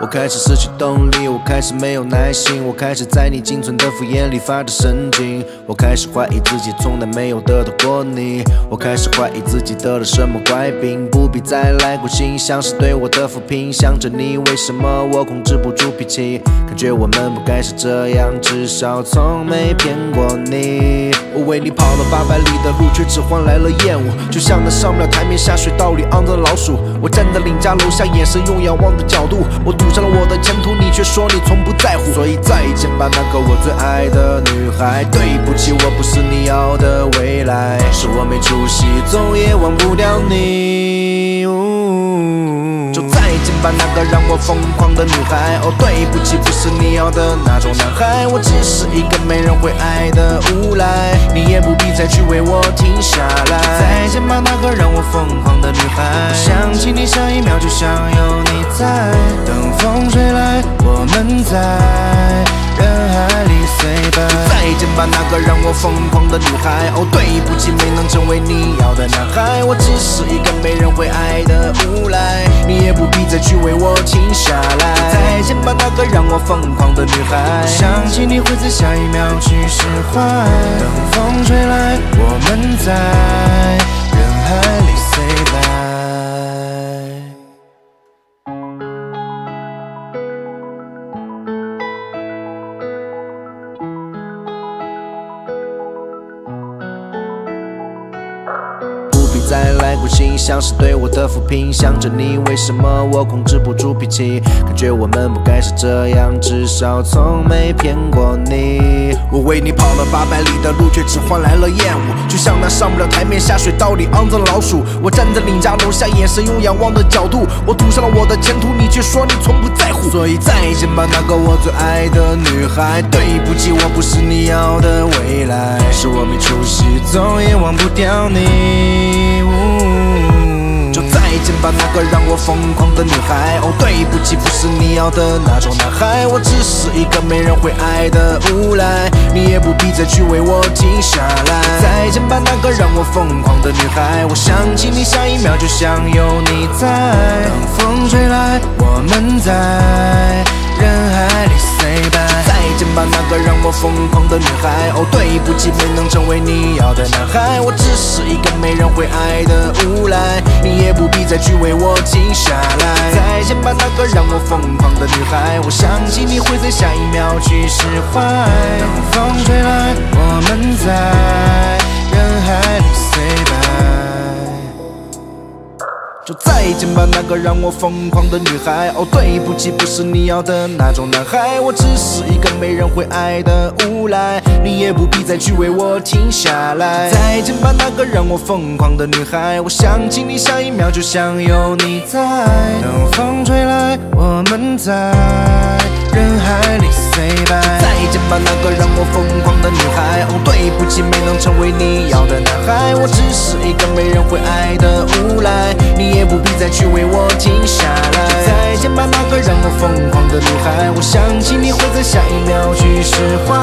我开始失去动力，我开始没有耐心，我开始在你仅存的敷衍里发着神经，我开始怀疑自己从来没有得到过你，我开始怀疑自己得了什么怪病，不必再来关心，像是对我的负评，想着你为什么我控制不住脾气，感觉我们不该是这样，至少从没骗过你。我为你跑了800里的路，却只换来了厌恶，就像那上不了台面下水道里肮脏的老鼠。我站在领家楼下，眼神用仰望的角度，我赌上了我的前途，你却说你从不在乎。所以再见吧，那个我最爱的女孩，对不起，我不是你要的未来，是我没出息，总也忘不掉你。就再见吧，那个让我疯狂的女孩，哦，对不起，不是你要的那种男孩，我只是一个没人会爱的无赖，你也不必再去为我停下来。再见吧，那个让我疯狂的女孩，想起你下一秒就想有你在，等风吹来，我们在人海里 say bye。再见吧，那个让我疯狂的女孩，哦，对不起，没能成为你要的男孩，我只是一个没人会爱的无赖，你也不必再去为我停下来。再见吧，那个让我疯狂的女孩，想起你会在下一秒去释怀，等风吹来，我们在人海里 say bye。再来关心，像是对我的负评，想着你为什么我控制不住脾气，感觉我们不该是这样，至少从没骗过你。我为你跑了800里的路，却只换来了厌恶，就像那上不了台面下水道里肮脏的老鼠。我站在你家楼下，眼神用仰望的角度，我赌上了我的前途，你却说你从不在乎。所以再见吧，那个我最爱的女孩，对不起，我不是你要的未来，是我没出息，总也忘不掉你。就再见吧，那个让我疯狂的女孩，哦，对不起，不是你要的那种男孩，我只是一个没人会爱的无赖，你也不必再去为我停下来。再见吧，那个让我疯狂的女孩，我想起你下一秒就想有你在，等风吹来，我们在人海里 say bye。再见吧，那个让我疯狂的女孩，哦，对不起，没能成为你要的男孩，我只是一个没人会爱的无赖，你也不必再去为我停下来。再见吧，那个让我疯狂的女孩，我相信你会在下一秒去释怀，等风吹来，我们在人海里 say bye。就再见吧，那个让我疯狂的女孩，哦，对不起，不是你要的那种男孩，我只是一个没人会爱的无赖，你也不必再去为我停下来。再见吧，那个让我疯狂的女孩，我想起你下一秒就想有你在，等风吹来，我们在人海里 say bye。再见吧，那个让我疯狂的女孩，哦，对不起，没能成为你要的男孩，我只是一个没人会爱的无赖，你也不必再去为我停下来。再见吧，那个让我疯狂的女孩，我相信你会在下一秒去释怀，